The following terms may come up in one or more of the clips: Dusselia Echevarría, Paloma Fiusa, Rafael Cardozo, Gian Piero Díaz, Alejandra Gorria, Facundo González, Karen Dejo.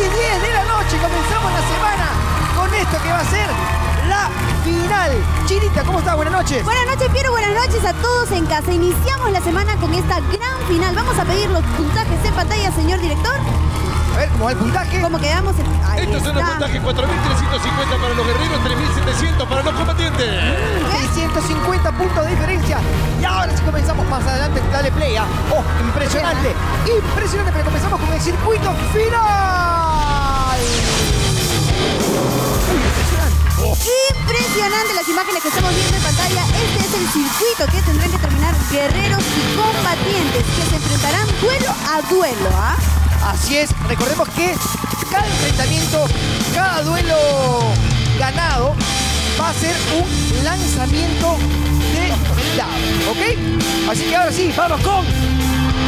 10 de la noche comenzamos la semana con esto que va a ser la final. Chinita, ¿cómo estás? Buenas noches. Buenas noches, Piero. Buenas noches a todos en casa. Iniciamos la semana con esta gran final. Vamos a pedir los puntajes en pantalla, señor director. A ver, ¿cómo el puntaje? ¿Cómo quedamos? Estos son los puntajes. 4.350 para los guerreros, 3.700 para los combatientes. 650 puntos de diferencia. Y ahora sí comenzamos más adelante. Dale play. Oh, impresionante. Impresionante, pero comenzamos con el circuito final. Impresionante las imágenes que estamos viendo en pantalla. Este es el circuito que tendrán que terminar guerreros y combatientes, que se enfrentarán duelo a duelo, Así es, recordemos que cada enfrentamiento, cada duelo ganado va a ser un lanzamiento de dado, ¿ok? Así que ahora sí, vamos con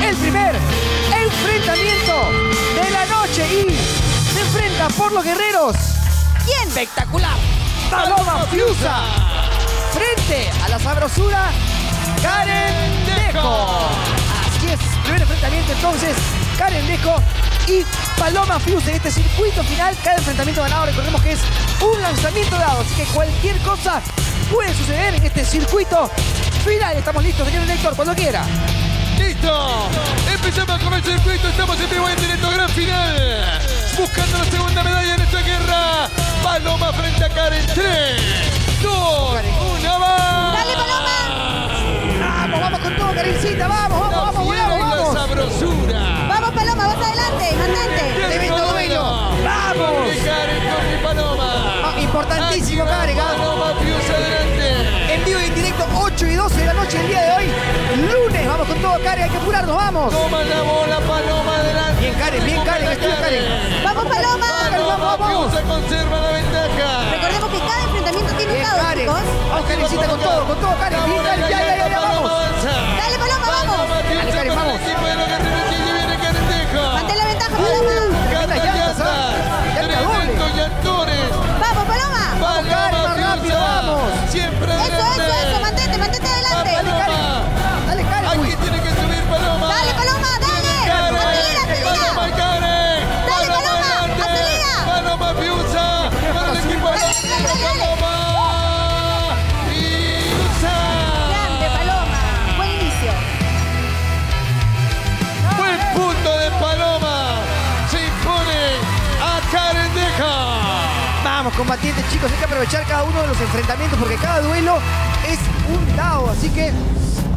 el primer enfrentamiento de la noche y se enfrenta por los guerreros. ¡Bien espectacular! Paloma Fiusa frente a la sabrosura Karen Dejo. Así es, primer enfrentamiento entonces. Karen Dejo y Paloma Fiusa en este circuito final. Cada enfrentamiento ganado, recordemos que es un lanzamiento dado, así que cualquier cosa puede suceder en este circuito final. Estamos listos, señor director, cuando quiera. ¡Listo! Empezamos con el circuito, estamos en vivo en directo, gran final. Buscando la segunda medalla en esta guerra. Paloma frente a Karen. 3, 2, 1, ¡va! ¡Dale, Paloma! ¡Vamos, vamos con todo, Karencita! ¡Vamos, vamos, vamos, volamos, vamos! La sabrosura. ¡Vamos, Paloma, vas adelante! ¡Andante! ¡Te vendo duelo! ¡Vamos! ¡Karen con mi Paloma! Importantísimo, Karen. Paloma Fiusa adelante. En vivo y en directo, 8 y 12 de la noche el día de hoy. Lunes, vamos con todo, Karen. Hay que apurarnos, vamos. Toma la bola, Paloma, adelante. Bien, Karen, bien, Karen. Vestido, Karen. ¡Vamos, Paloma! ¡Vamos, vamos! ¡Fiusa conserva la ventaja! Recordemos que cada enfrentamiento tiene un dado, chicos. ¡Vamos, Karencita, con todo, Karen! ¡Bien, Karen! ¡Ya, ya, ya! ¡Vamos! ¡Dale, Paloma, vamos! ¡Dale, Karen, vamos! ¡Mantén la ventaja, Paloma! ¡Gana llantas! ¡Gana doble! ¡Vamos, Paloma! ¡Vamos, Paloma, rápido, vamos! ¡Siempre adelante! ¡Eso, eso, eso! ¡Mantente, mantente adelante! ¡Dale, Karen! ¡Dale, Karen! ¡Aquí tiene que subir, Paloma! ¡Dale, Paloma, dale! ¡Acelera, acelera! ¡Dale, Paloma, acelera! ¡Paloma Fiusa! ¡Para el equipo! ¡Paloma Fiusa! ¡Grande, Paloma! ¡Buen inicio! ¡Buen punto de Paloma! ¡Se impone a Karen Dejo! Vamos, combatientes, chicos, hay que aprovechar cada uno de los enfrentamientos porque cada duelo es un dado, así que...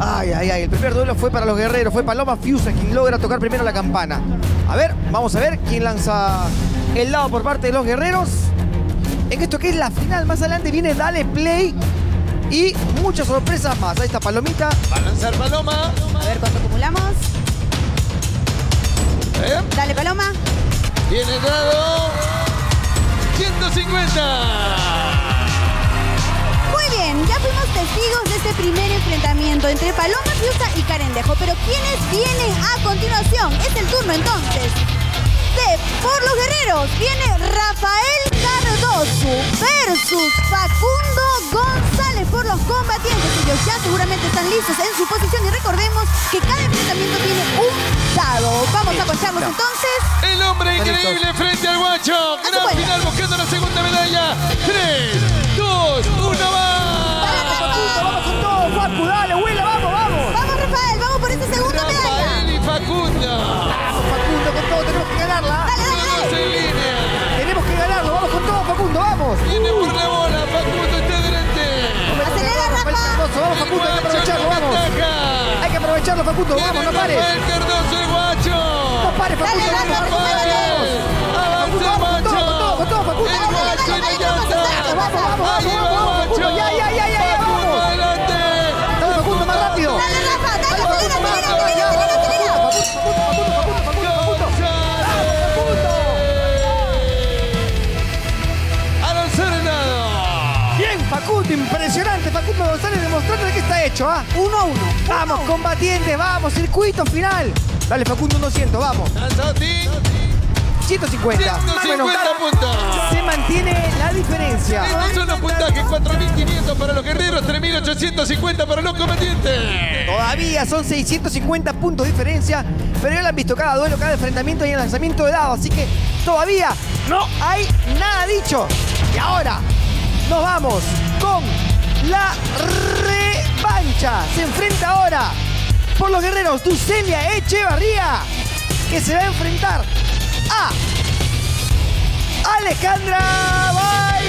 Ay, ay, ay, el primer duelo fue para los guerreros, fue Paloma Fiusa quien logra tocar primero la campana. A ver, vamos a ver quién lanza el dado por parte de los guerreros. En esto que es la final, más adelante viene Dale Play y muchas sorpresas más. Ahí está Palomita. Va a lanzar Paloma. A ver cuánto acumulamos. Dale, Paloma. Viene el dado. 150. Muy bien, ya fuimos testigos de este primer enfrentamiento entre Paloma Fiusa y Karen Dejo. Pero ¿quiénes vienen a continuación? Es el turno entonces de por los guerreros. Viene Rafael Cardozo versus Facundo González por los combatientes. Ellos ya seguramente están listos en su posición. Y recordemos que cada enfrentamiento tiene un dado. Vamos a acocharlos entonces. El hombre increíble frente al guacho. Gran final buscando la segunda medalla. 3, 2, 1, ¡va! ¡Vamos con todo, Facu! ¡Dale, Huila! ¡Vamos, vamos! ¡Vamos, Rafael! ¡Vamos por esta segunda medalla! Rafael y Facundo. Facundo, con todo, tenemos que ganarla. ¡Dale, dale, dale! En línea. Tenemos que ganarlo, vamos con todo, Facundo, vamos. Viene por la bola, Facundo está delante. Acelera, Rafa. Vamos, Facundo, hay que aprovecharlo, vamos. Hay que aprovecharlo, Facundo, vamos, no pares. Rafael Cardozo, el guacho. No pares, Facundo, dale, dale, no pares. Avanza, guacho. Con todo, Facundo. El guacho le llanta. Vamos, vamos, vamos, Facundo, ya, ya, ya, ya, vamos. Adelante. Dale, Facundo, más rápido. Dale, Rafa, dale, acelera, acelera, acelera, acelera. Facundo, Facundo, Facundo. Facundo, impresionante, Facundo González demostrando de qué está hecho, Uno a uno. Vamos, combatientes, vamos, circuito final. Dale, Facundo, 100, vamos. 150. Bueno, 150 puntos. Se mantiene la diferencia. Estos son los puntajes. 4.500 para los guerreros, 3.850 para los combatientes. Todavía son 650 puntos de diferencia, pero ya lo han visto cada duelo, cada enfrentamiento y el lanzamiento de dados. Así que todavía no hay nada dicho. Y ahora nos vamos con la revancha. Se enfrenta ahora por los guerreros Dusselia Echevarría, que se va a enfrentar a Alejandra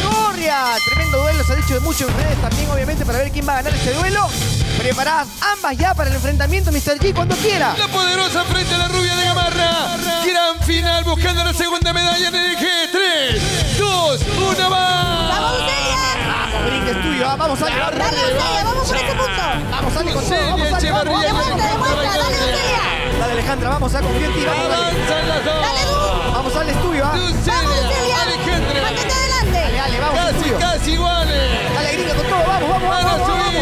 Gorria. Tremendo duelo, se ha dicho de mucho en redes también, obviamente, para ver quién va a ganar este duelo. Preparadas ambas ya para el enfrentamiento, Mr. G, cuando quiera. La poderosa frente a la rubia de Gamarra. Gran final, buscando la segunda medalla en el G. 3, 2, 1, va. ¡Vamos, Dusselia! ¡Vamos, brinque es tuyo! ¿Ah? ¡Vamos, Ale! ¡Vamos, Dusselia! ¡Vamos por este punto! ¡Vamos, Ale, con todo! ¡Vamos, Ale! ¡Vamos, Ale! ¡Vamos, Ale! Dale, Alejandra, vamos a confiar en ti. ¡Avanzan las dos! ¡Dale, Du! ¡Vamos al estudio, ah! ¡Dusselia! ¡Alejandra! ¡Mantente adelante! ¡Dale, dale, vamos! ¡Casi, casi iguales! ¡Dale, gringa, con todo! ¡Vamos, vamos, vamos!